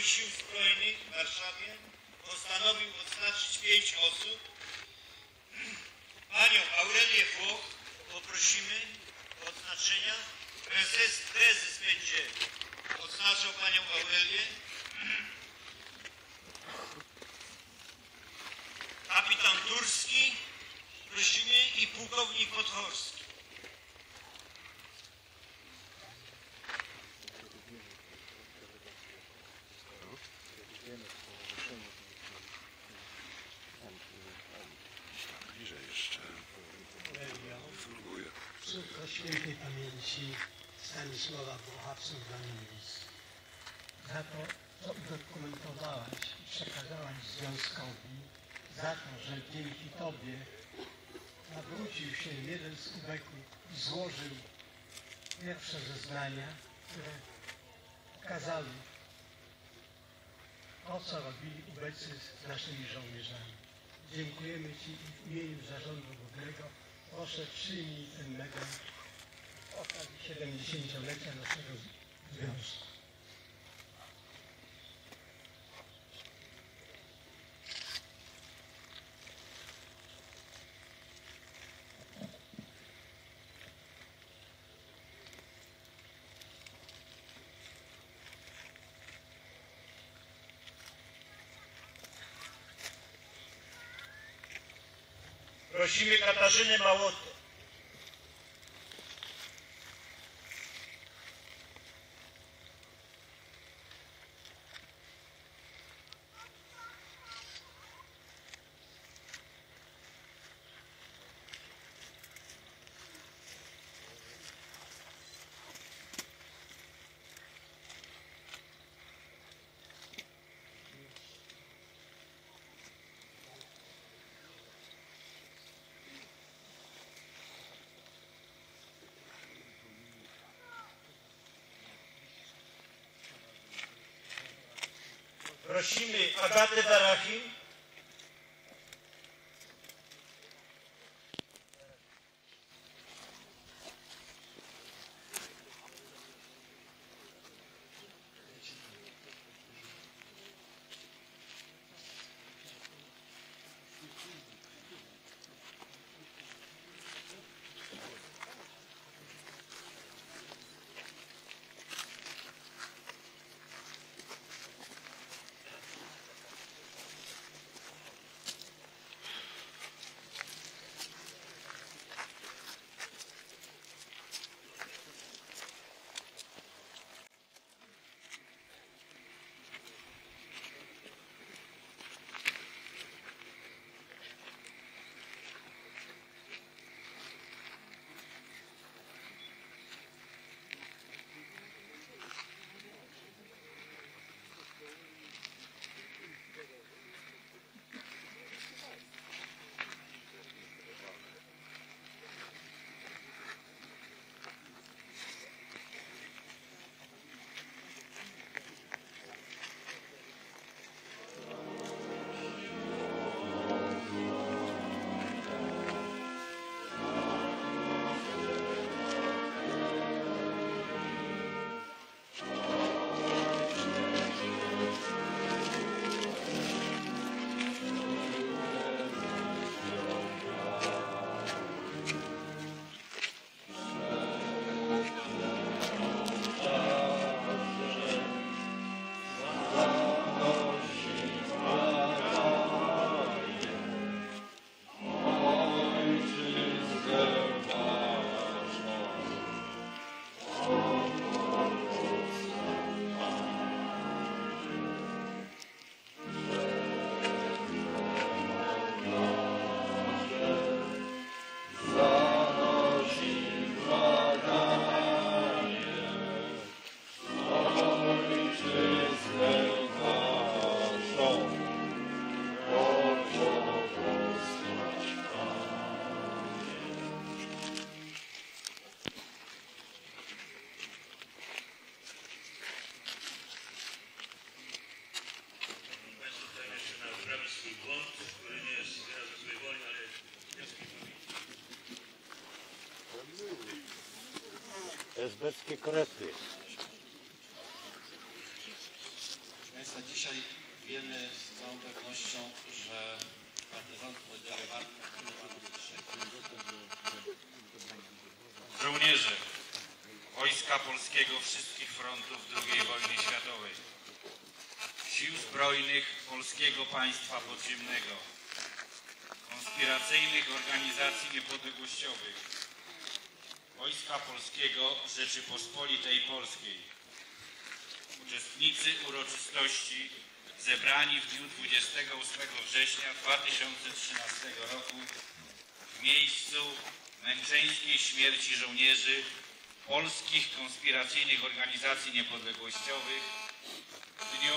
Narodowych Sił Zbrojnych w Warszawie postanowił odznaczyć 5 osób. Panią Aurelię Włoch poprosimy o odznaczenia. Prezes będzie odznaczał panią Aurelię. Kapitan Turski prosimy i pułkownik Podchorski. Córko świętej pamięci Stanisława Włocha w Sądaniu Miejscu. Za to, co udokumentowałaś i przekazałaś związkowi, za to, że dzięki Tobie nawrócił się jeden z ubeków i złożył pierwsze zeznania, które pokazały to, co robili ubecy z naszymi żołnierzami. Dziękujemy Ci w imieniu Zarządu Głównego. Proszę przyjmij ten medal w okazji 70-lecia naszego związku. Prosimy Katarzynę Małotę. Prosimy Agatę Barachin. Esbeckie korety. Państwa, dzisiaj wiemy z całą pewnością, że partyzantów oddziaływano żołnierzy Wojska Polskiego wszystkich frontów II wojny światowej, Sił Zbrojnych Polskiego Państwa Podziemnego, konspiracyjnych organizacji niepodległościowych, Wojska Polskiego Rzeczypospolitej Polskiej. Uczestnicy uroczystości zebrani w dniu 28 września 2013 roku w miejscu męczeńskiej śmierci żołnierzy polskich konspiracyjnych organizacji niepodległościowych w dniu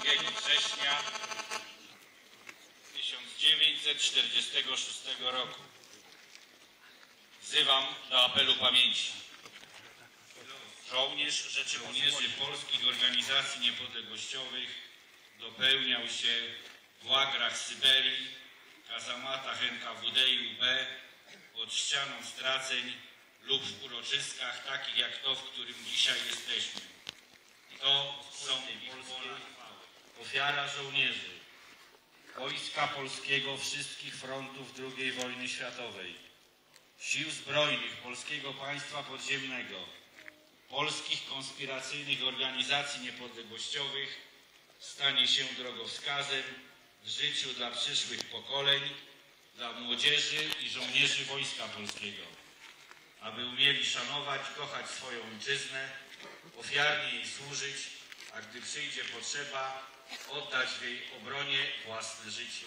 22 września 1946 roku. Wzywam do apelu pamięci. Żołnierz Rzeczypospolitej Polskich Organizacji Niepodległościowych dopełniał się w łagrach Syberii, kazamatach NKWD i UB, pod ścianą straceń lub w uroczyskach takich jak to, w którym dzisiaj jesteśmy. To są polskie ofiara żołnierzy Wojska Polskiego wszystkich frontów II wojny światowej, Sił Zbrojnych Polskiego Państwa Podziemnego, polskich konspiracyjnych organizacji niepodległościowych stanie się drogowskazem w życiu dla przyszłych pokoleń, dla młodzieży i żołnierzy Wojska Polskiego, aby umieli szanować, kochać swoją ojczyznę, ofiarnie jej służyć, a gdy przyjdzie potrzeba, oddać w jej obronie własne życie.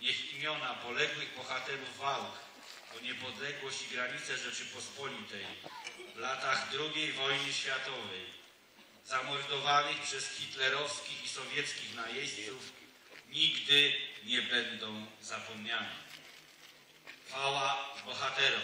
Niech imiona poległych bohaterów walk o niepodległość i granice Rzeczypospolitej w latach II wojny światowej, zamordowanych przez hitlerowskich i sowieckich najeźdźców, nigdy nie będą zapomniane. Chwała bohaterom!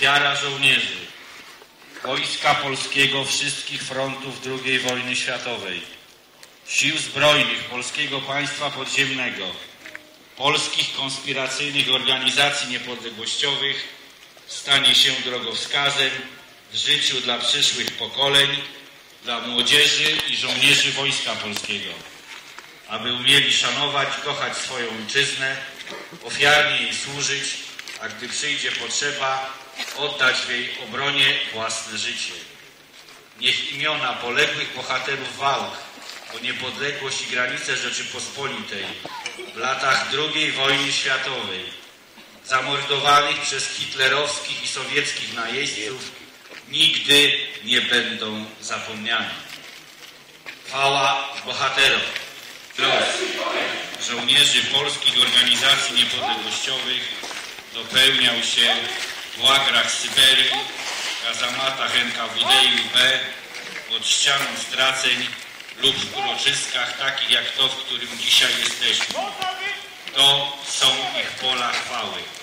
Ofiara żołnierzy Wojska Polskiego wszystkich frontów II wojny światowej, Sił Zbrojnych Polskiego Państwa Podziemnego, polskich konspiracyjnych organizacji niepodległościowych stanie się drogowskazem w życiu dla przyszłych pokoleń, dla młodzieży i żołnierzy Wojska Polskiego, aby umieli szanować, kochać swoją ojczyznę, ofiarnie jej służyć, a gdy przyjdzie potrzeba, oddać w jej obronie własne życie. Niech imiona poległych bohaterów walk o niepodległość i granice Rzeczypospolitej w latach II wojny światowej, zamordowanych przez hitlerowskich i sowieckich najeźdźców, nigdy nie będą zapomniane. Chwała bohaterom! Drodzy żołnierzy polskich organizacji niepodległościowych, dopełniał się w łagrach Syberii, kazamatach NKWD i UB, pod ścianą straceń lub w uroczyskach takich jak to, w którym dzisiaj jesteśmy. To są ich pola chwały.